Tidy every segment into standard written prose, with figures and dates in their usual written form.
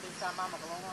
Don't be some mama blow on me.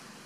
Okay.